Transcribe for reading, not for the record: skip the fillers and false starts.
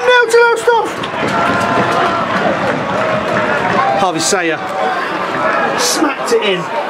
1-0 to Lowestoft. Harvey Sayer smacked it in.